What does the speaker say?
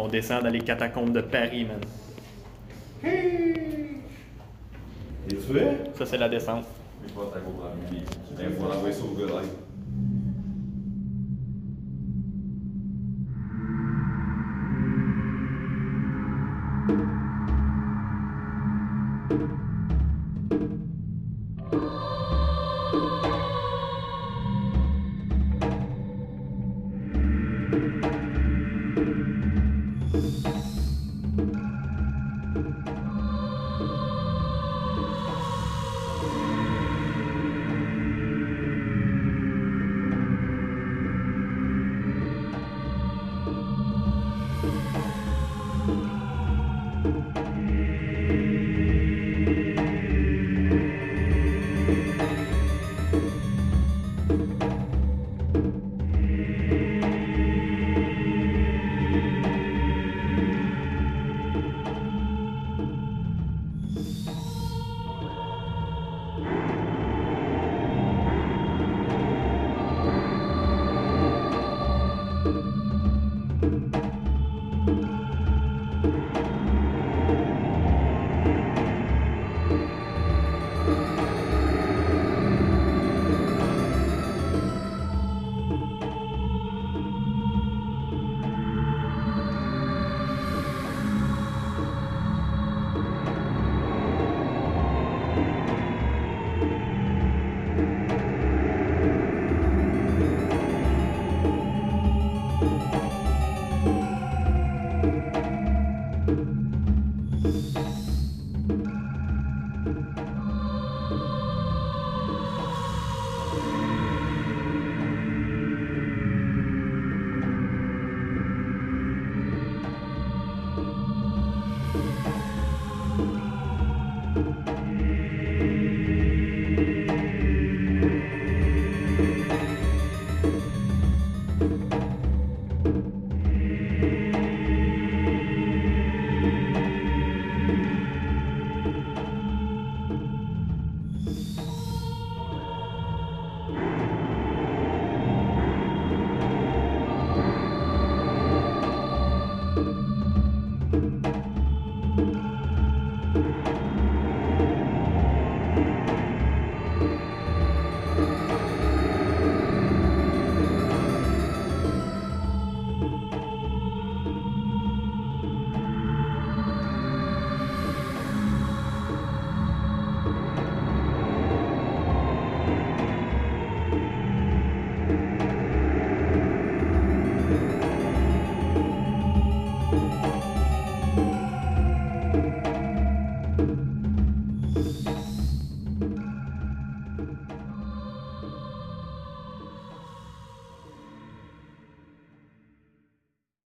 On descend dans les catacombes de Paris, man. Et tu veux? Ça, c'est la descente. Je pense que ça comprend mieux. Il faut l'envoyer sur le gars.